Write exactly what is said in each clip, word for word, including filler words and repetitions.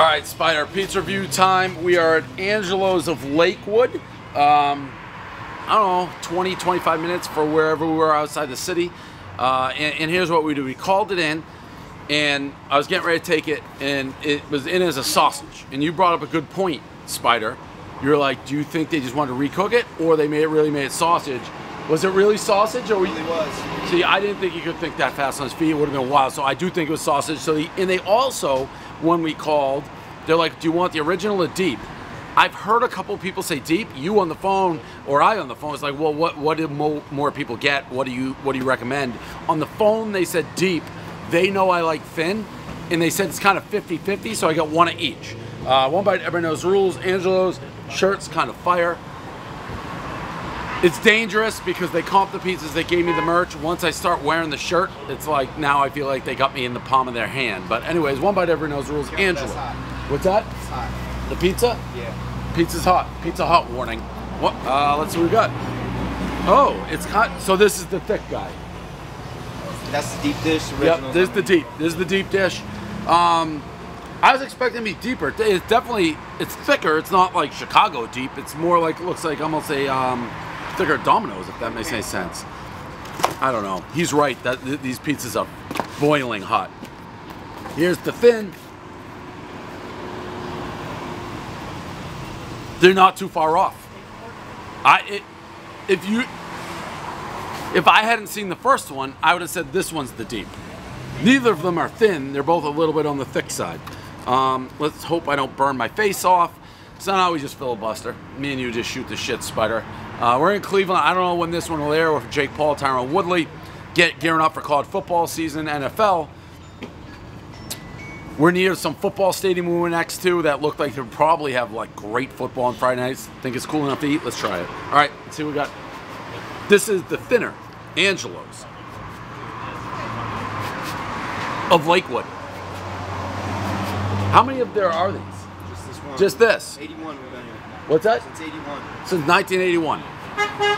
All right, Spider, pizza review time. We are at Angelo's of Lakewood. Um, I don't know, twenty, twenty-five minutes for wherever we were outside the city. Uh, and, and here's what we do. We called it in, and I was getting ready to take it, and it was in as a sausage. And you brought up a good point, Spider. You were like, do you think they just wanted to recook it, or they made it really made it sausage? Was it really sausage? Or it really was. See, I didn't think you could think that fast on his feet. It would have been wild. So I do think it was sausage. So the, and they also, when we called, they're like, do you want the original or deep? I've heard a couple people say deep. You on the phone or I on the phone. It's like, well, what what do mo more people get? What do you what do you recommend? On the phone, they said deep. They know I like thin, and they said it's kind of fifty fifty, so I got one of each. Uh, One Bite, everybody knows rules. Angelo's shirt's kind of fire. It's dangerous because they comp the pizzas, they gave me the merch. Once I start wearing the shirt, it's like now I feel like they got me in the palm of their hand. But anyways, One Bite, everyone knows rules. Angela. What's that? It's hot. The pizza? Yeah. Pizza's hot. Pizza hot warning. What? Uh, let's see what we got. Oh, it's hot. So this is the thick guy. That's the deep dish. Original. Yep, this is the deep. This is the deep dish. Um, I was expecting to be deeper. It's definitely, it's thicker. It's not like Chicago deep. It's more like, looks like almost a... Um, thicker Domino's, if that makes any sense. I don't know. He's right. That th these pizzas are boiling hot. Here's the thin. They're not too far off. I, it, if you, if I hadn't seen the first one, I would have said this one's the deep. Neither of them are thin. They're both a little bit on the thick side. Um, let's hope I don't burn my face off. It's not how we just filibuster. Me and you just shoot the shit, Spider. Uh, we're in Cleveland. I don't know when this one will air, or if Jake Paul, Tyrone Woodley get gearing up for college football season, N F L. We're near some football stadium we were next to that looked like they'll probably have like great football on Friday nights. Think it's cool enough to eat? Let's try it. All right, let's see what we got. This is the thinner Angelo's of Lakewood. How many of there are these? Just this one. Just this. eighty-one. What's that? Since eighty-one. Since nineteen eighty-one.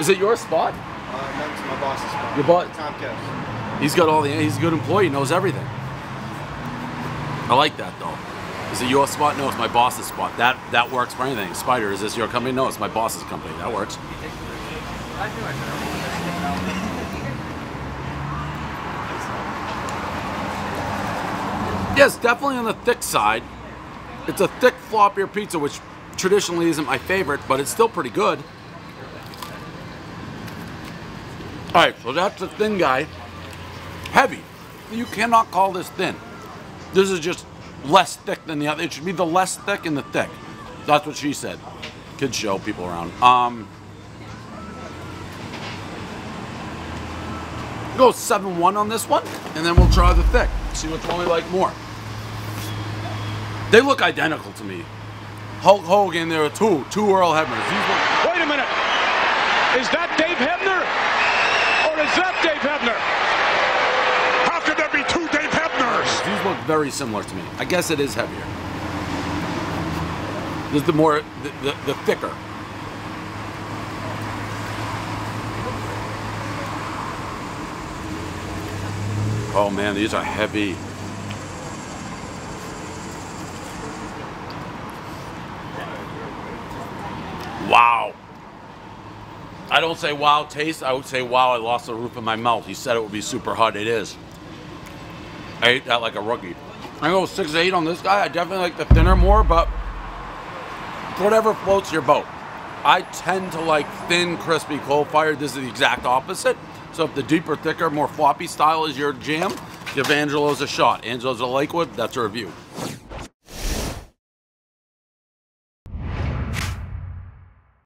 Is it your spot? Uh, no, it's my boss's spot. Your boss? Tom Kepp. He's got all the, he's a good employee, knows everything. I like that though. Is it your spot? No, it's my boss's spot. That that works for anything. Spider, is this your company? No, it's my boss's company. That works. Yes, definitely on the thick side. It's a thick floppier pizza, which traditionally isn't my favorite, but it's still pretty good. All right, so that's the thin guy. Heavy. You cannot call this thin. This is just less thick than the other. It should be the less thick and the thick. That's what she said. Kids show people around. Um, go seven one on this one, and then we'll try the thick. See which one we like more. They look identical to me. Hulk Hogan, there are two, two Earl Hebners. Wait a minute. Is that Dave Hebner? Or is that Dave Hebner? How could there be two Dave Hebners? These look very similar to me. I guess it is heavier. This is the more, the, the, the thicker. Oh man, these are heavy. Wow. I don't say wow taste. I would say wow, I lost the roof of my mouth. He said it would be super hot. It is. I ate that like a rookie. I go six eight on this guy. I definitely like the thinner more, but whatever floats your boat. I tend to like thin, crispy, coal fired. This is the exact opposite. So if the deeper, thicker, more floppy style is your jam, give Angelo's a shot. Angelo's of Lakewood, that's a review.